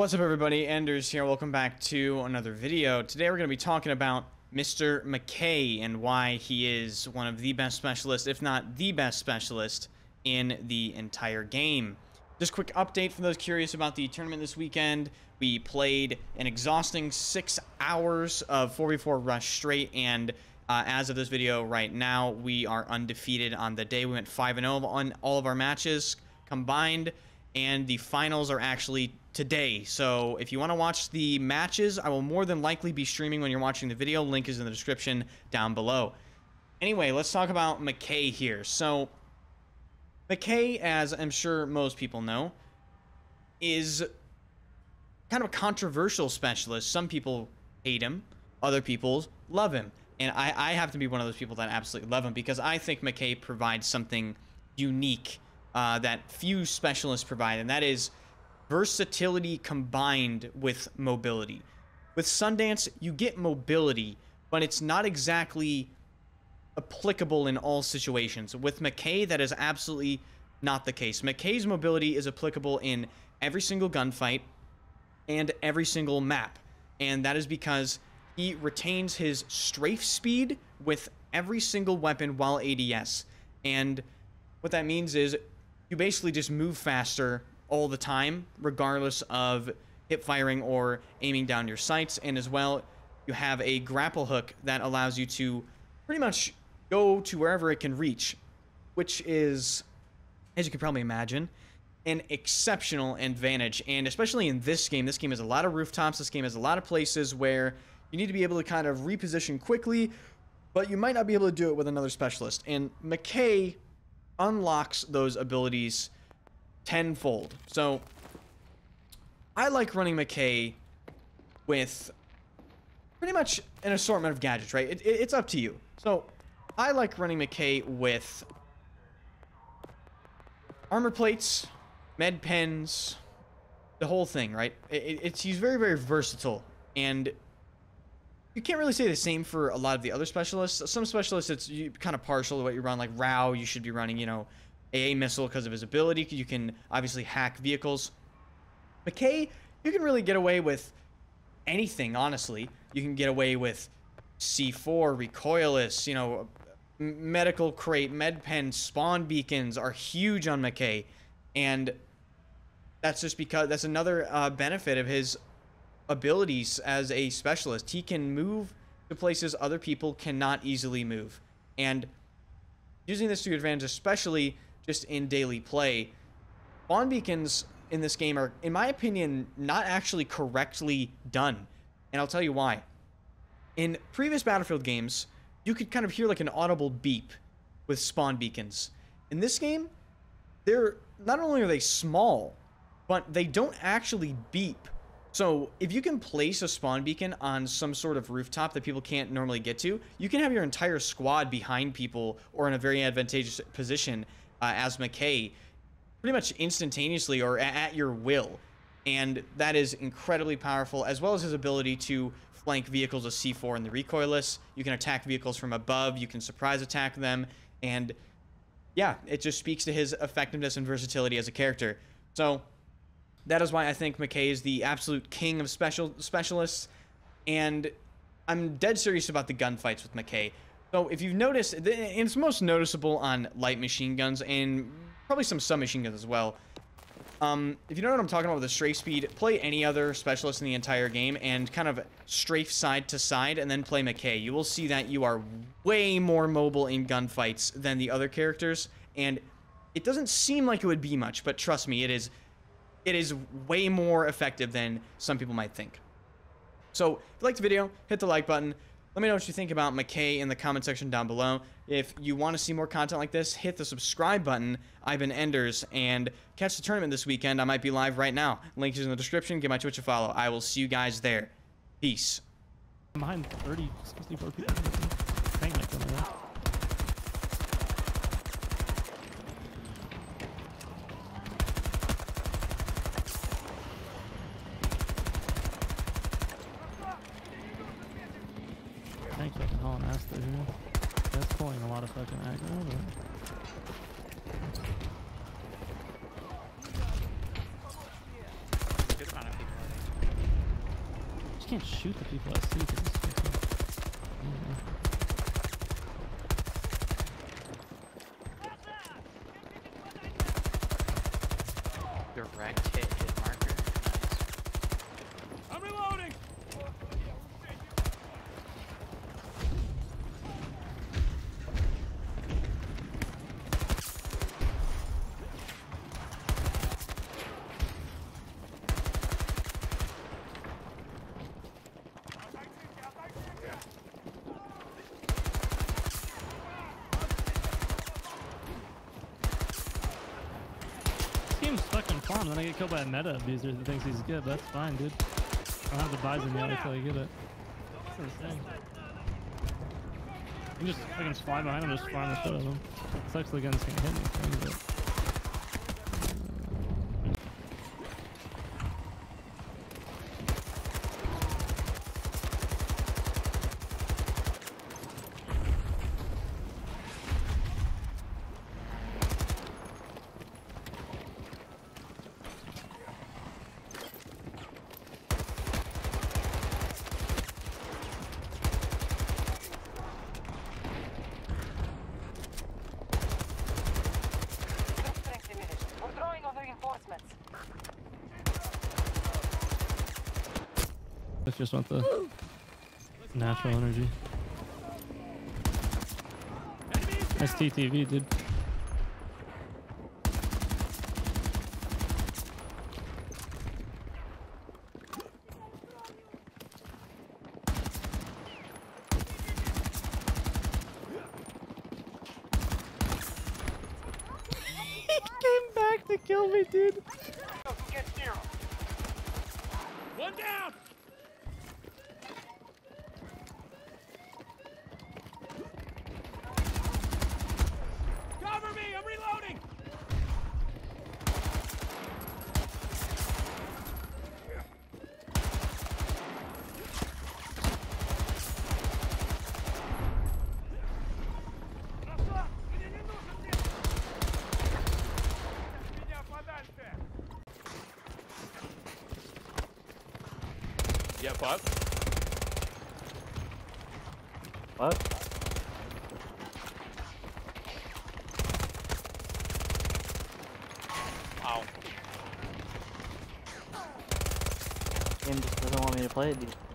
What's up, everybody? Enders here. Welcome back to another video. Today we're going to be talking about Mr. Mackay and why he is one of the best specialists, if not the best specialist, in the entire game. Just quick update for those curious about the tournament this weekend. We played an exhausting 6 hours of 4v4 Rush straight, and as of this video right now, we are undefeated on the day. We went 5-0 on all of our matches combined, and the finals are actually today. So if you want to watch the matches, I will more than likely be streaming when you're watching the video. Link is in the description down below. Anyway, let's talk about Mackay here. So Mackay, as I'm sure most people know, is kind of a controversial specialist. Some people hate him, other people love him. And I have to be one of those people that absolutely love him, because I think Mackay provides something unique that few specialists provide, and that is versatility combined with mobility. With Sundance, you get mobility, but it's not exactly applicable in all situations. With Mackay, that is absolutely not the case. Mackay's mobility is applicable in every single gunfight and every single map, and that is because he retains his strafe speed with every single weapon while ADS. And what that means is you basically just move faster all the time, regardless of hip firing or aiming down your sights. And as well, you have a grapple hook that allows you to pretty much go to wherever it can reach, which is, as you can probably imagine, an exceptional advantage. And especially in this game has a lot of rooftops. This game has a lot of places where you need to be able to kind of reposition quickly, but you might not be able to do it with another specialist. And Mackay unlocks those abilities tenfold. So I like running Mackay with pretty much an assortment of gadgets, right? It's up to you. So I like running Mackay with armor plates, med pens, the whole thing, right? He's very, very versatile, and you can't really say the same for a lot of the other specialists. Some specialists, it's kind of partial to what you run. Like Rao, you should be running, you know, AA missile because of his ability. You can obviously hack vehicles. Mackay, you can really get away with anything, honestly. You can get away with C4, recoilless, you know, medical crate, med pen, spawn beacons are huge on Mackay. And that's just because that's another benefit of his abilities as a specialist. He can move to places other people cannot easily move. And using this to your advantage, especially just in daily play, spawn beacons in this game are, in my opinion, not actually correctly done. And I'll tell you why. In previous Battlefield games, you could kind of hear like an audible beep with spawn beacons. In this game, they're not only are they small, but they don't actually beep. So if you can place a spawn beacon on some sort of rooftop that people can't normally get to, you can have your entire squad behind people or in a very advantageous position as Mackay, pretty much instantaneously or at your will. And that is incredibly powerful, as well as his ability to flank vehicles with C4 and the recoilless. You can attack vehicles from above, you can surprise attack them, and yeah, it just speaks to his effectiveness and versatility as a character. So that is why I think Mackay is the absolute king of specialists, and I'm dead serious about the gunfights with Mackay. So if you've noticed, and it's most noticeable on light machine guns and probably some submachine guns as well. If you don't know what I'm talking about with the strafe speed, play any other specialist in the entire game and kind of strafe side to side and then play Mackay. You will see that you are way more mobile in gunfights than the other characters, and it doesn't seem like it would be much, but trust me, it is. It is way more effective than some people might think. So, if you liked the video, hit the like button. Let me know what you think about Mackay in the comment section down below. If you want to see more content like this, hit the subscribe button. I've been Enders, and catch the tournament this weekend. I might be live right now. Link is in the description. Give my Twitch a follow. I will see you guys there. Peace. Mine 30, 64 people. Dang, I don't know. Thank you, hell and ass dude. That's pulling a lot of fucking aggro, but... can't shoot the people I see. Direct hit marker. Nice. I'm reloading. Then I get killed by a meta abuser that thinks he's good, but that's fine, dude. I don't have to buy him yet until I get it. That's insane. You can just fucking fly behind him, just find the shit out of him. It sucks the gun's gonna hit me, but... I just want the natural energy. That's TTV, dude. He came back to kill me, dude. One down. Yeah, pop. What? Ow. This game just doesn't want me to play it, dude.